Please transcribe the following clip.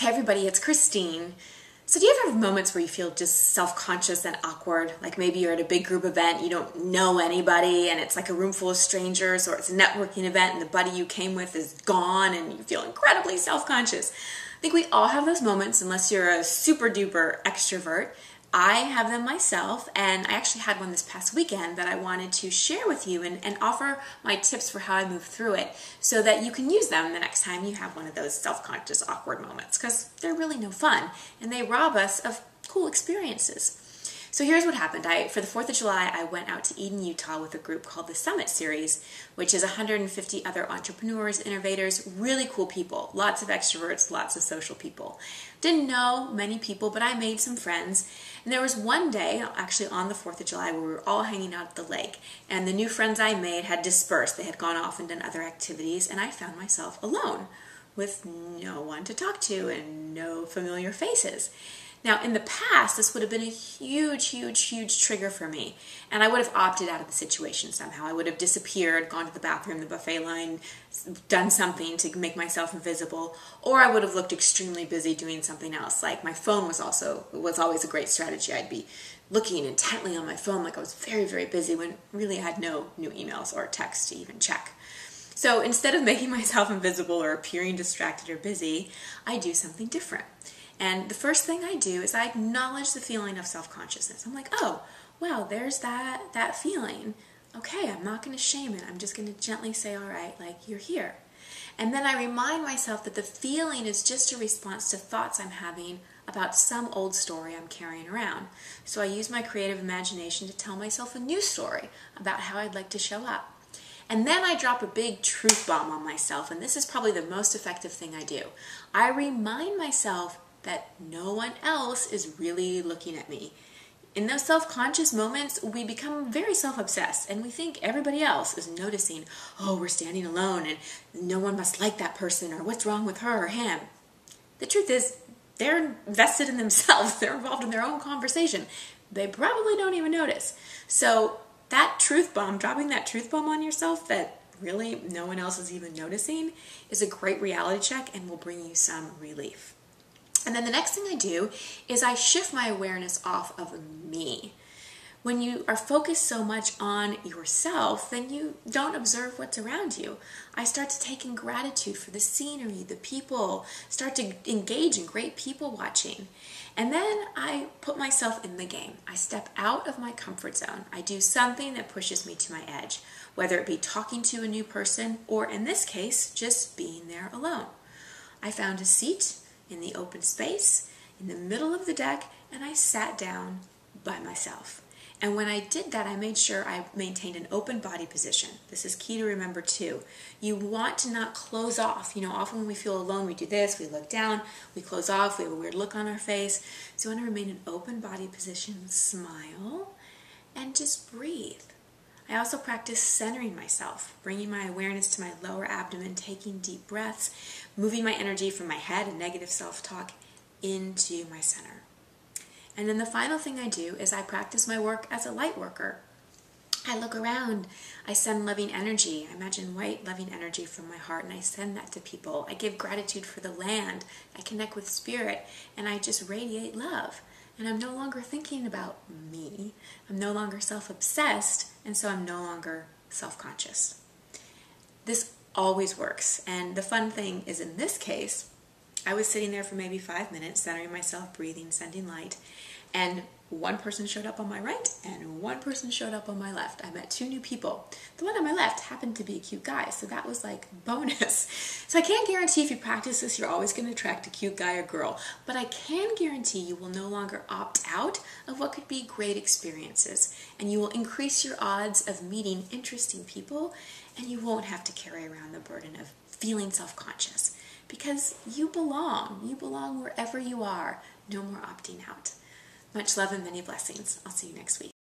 Hey everybody, it's Christine. So do you ever have moments where you feel just self-conscious and awkward? Like maybe you're at a big group event, you don't know anybody, and it's like a room full of strangers, or it's a networking event and the buddy you came with is gone and you feel incredibly self-conscious. I think we all have those moments unless you're a super duper extrovert. I have them myself, and I actually had one this past weekend that I wanted to share with you and offer my tips for how I move through it so that you can use them the next time you have one of those self-conscious, awkward moments, because they're really no fun and they rob us of cool experiences. So here's what happened. For the 4th of July, I went out to Eden, Utah with a group called the Summit Series, which is 150 other entrepreneurs, innovators, really cool people, lots of extroverts, lots of social people. Didn't know many people, but I made some friends. And there was one day, actually on the 4th of July, where we were all hanging out at the lake, and the new friends I made had dispersed. They had gone off and done other activities, and I found myself alone with no one to talk to and no familiar faces. Now, in the past, this would have been a huge, huge, huge trigger for me, and I would have opted out of the situation somehow. I would have disappeared, gone to the bathroom, the buffet line, done something to make myself invisible, or I would have looked extremely busy doing something else. Like my phone was always a great strategy. I'd be looking intently on my phone like I was very, very busy when really I had no new emails or texts to even check. So instead of making myself invisible or appearing distracted or busy, I do something different. And the first thing I do is I acknowledge the feeling of self-consciousness. I'm like, oh, wow, there's that feeling. Okay, I'm not going to shame it. I'm just going to gently say, all right, like, you're here. And then I remind myself that the feeling is just a response to thoughts I'm having about some old story I'm carrying around. So I use my creative imagination to tell myself a new story about how I'd like to show up. And then I drop a big truth bomb on myself, and this is probably the most effective thing I do. I remind myself that no one else is really looking at me. In those self-conscious moments, we become very self-obsessed, and we think everybody else is noticing, oh, we're standing alone, and no one must like that person, or what's wrong with her or him. The truth is, they're invested in themselves. They're involved in their own conversation. They probably don't even notice. So that truth bomb, dropping that truth bomb on yourself that really no one else is even noticing, is a great reality check and will bring you some relief. And then the next thing I do is I shift my awareness off of me. When you are focused so much on yourself, then you don't observe what's around you. I start to take in gratitude for the scenery, the people, start to engage in great people watching. And then I put myself in the game. I step out of my comfort zone. I do something that pushes me to my edge, whether it be talking to a new person or, in this case, just being there alone. I found a seat in the open space, in the middle of the deck, and I sat down by myself. And when I did that, I made sure I maintained an open body position. This is key to remember too. You want to not close off. You know, often when we feel alone, we do this, we look down, we close off, we have a weird look on our face. So you want to remain in open body position, smile, and just breathe. I also practice centering myself, bringing my awareness to my lower abdomen, taking deep breaths, moving my energy from my head and negative self-talk into my center. And then the final thing I do is I practice my work as a light worker. I look around, I send loving energy, I imagine white loving energy from my heart, and I send that to people. I give gratitude for the land, I connect with spirit, and I just radiate love. And I'm no longer thinking about me, I'm no longer self-obsessed, and so I'm no longer self-conscious. This always works, and the fun thing is, in this case, I was sitting there for maybe 5 minutes, centering myself, breathing, sending light, and one person showed up on my right, and one person showed up on my left. I met two new people. The one on my left happened to be a cute guy, so that was like bonus. So I can't guarantee if you practice this, you're always going to attract a cute guy or girl, but I can guarantee you will no longer opt out of what could be great experiences, and you will increase your odds of meeting interesting people, and you won't have to carry around the burden of feeling self-conscious, because you belong. You belong wherever you are. No more opting out. Much love and many blessings. I'll see you next week.